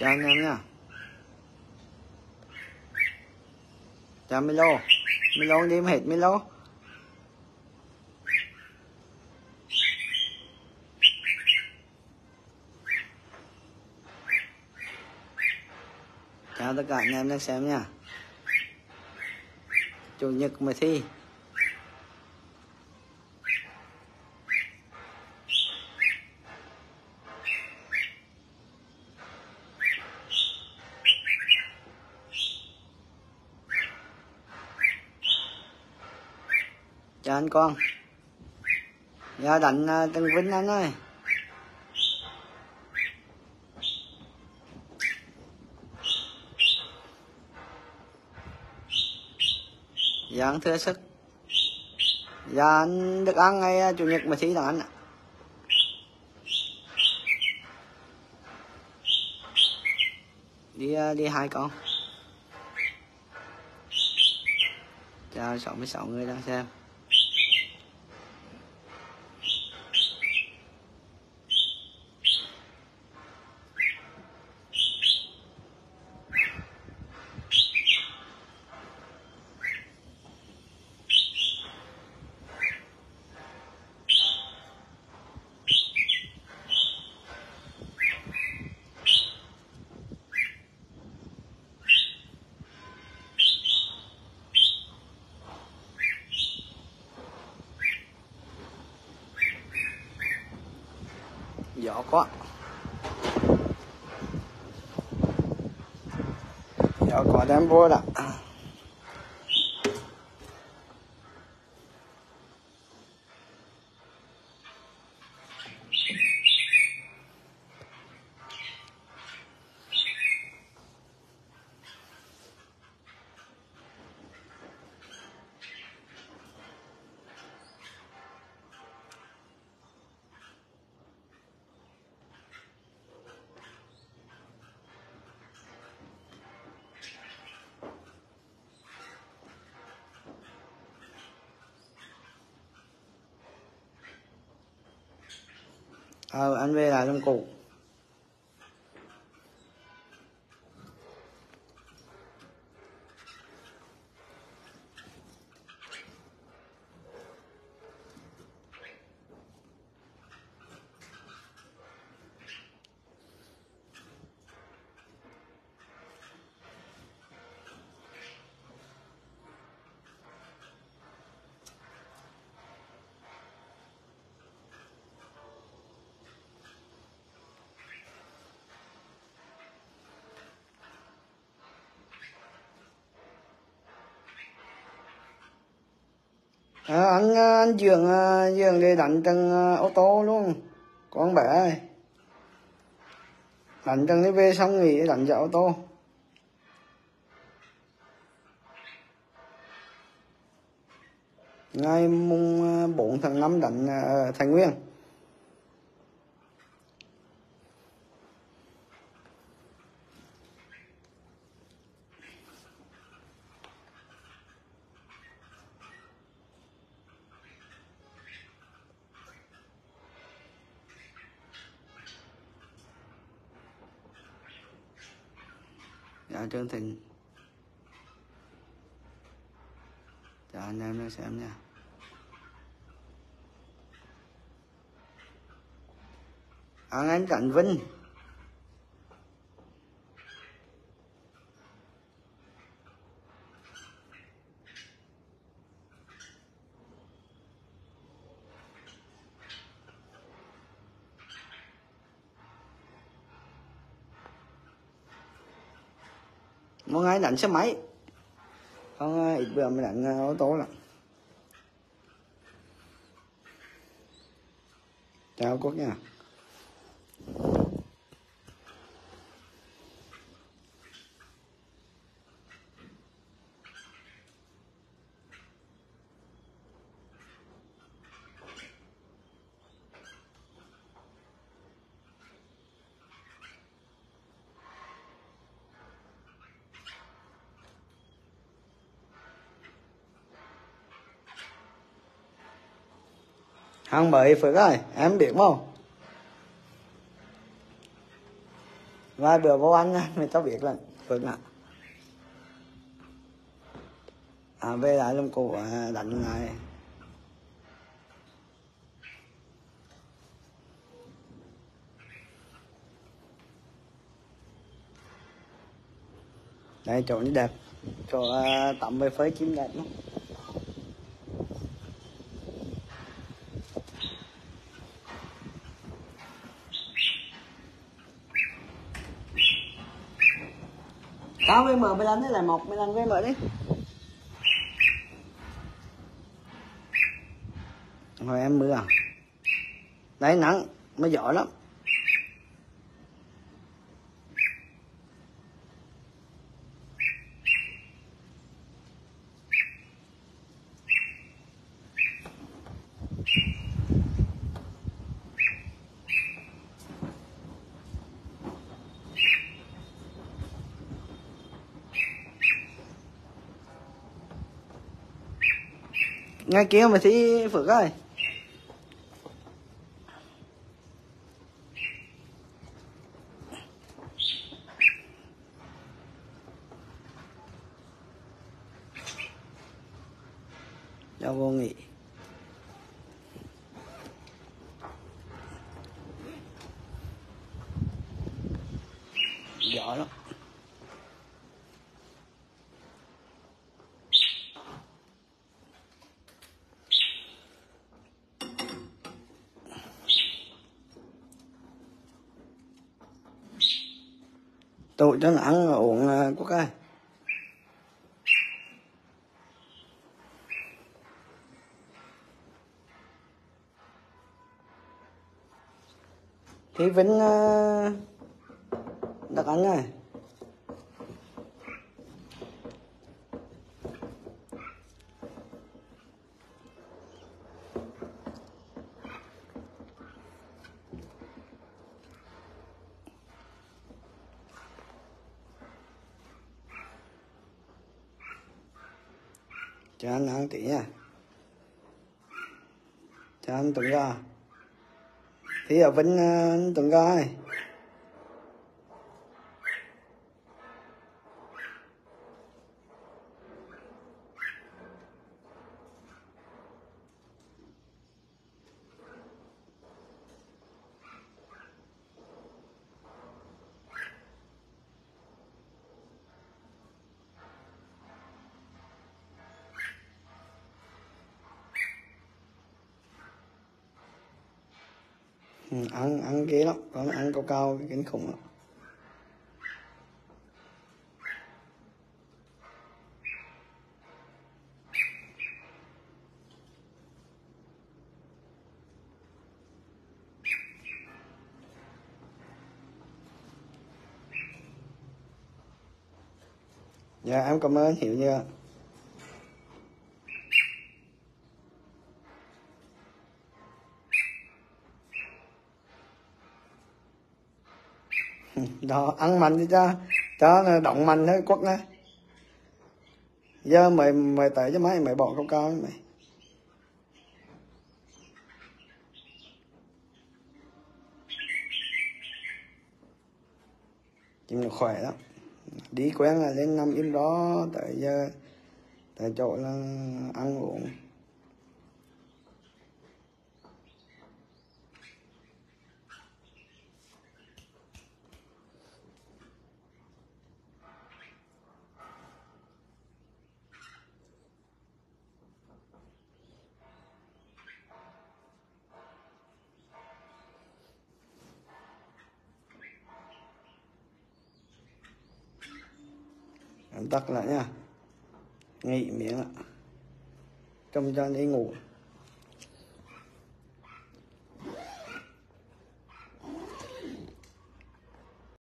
Chào anh em nha. Chào Milo. Milo đi hết Milo. Chào tất cả anh em đang xem nha. Chủ nhật mà thi. Chào anh con. Dạ đặng Tân Vinh anh ơi. Dạ anh Thừa Sức. Dạ anh được ăn ngay chủ nhật mà thi đặng anh ạ. Đi hai con. Chào 66 người đang xem. Gió quá, gió có đem vô đã. Anh về lại trong cục. Anh dường đi đánh trong ô tô luôn con bé ơi, đánh trong cái về xong nghỉ đánh vào ô tô. Ngày mùng 4/5 đánh Thái Nguyên. Dạ Trương Thịnh. Dạ anh em đang xem nha. Anh Cảnh Vinh. Mỗi ngày đánh xe máy, không ít bữa mới đánh ô tô lắm. Chào Quốc nha. Hàng mới Phước ơi, em biết không? Và bữa vô ăn mình cho biết là Phượng ạ. À về lại lông cụ đánh lại. Đây chỗ này đẹp, chỗ tắm với phới chim đẹp lắm. Cá với mở mới đánh thế là mọc mới đánh với mở đi. Hồi em mưa à? Đấy nắng mới giỏi lắm. Ngay kia mà thấy Phượng ơi. Cho vô nghỉ. Giỏi lắm. Tụi cho nó ăn uống Quốc ơi. Thì Vĩnh đặt ăn rồi. Cho anh ăn tí nha. Cho anh tuần ra. Thì ở Vinh anh tuần ra này. Ăn ghê lắm, con ăn cao cao kinh khủng lắm. Dạ em cảm ơn Hiểu Như. Đó, ăn mạnh đi cha, cho động mạnh thôi Quốc nè. Giờ mày tẩy cho máy, mày bỏ cao cao mày. Chim nó khỏe lắm. Đi quen là lên nằm im đó, tại giờ tại chỗ là ăn uống. Tắt lại nha, nghỉ miếng ạ, trông cho đi ngủ.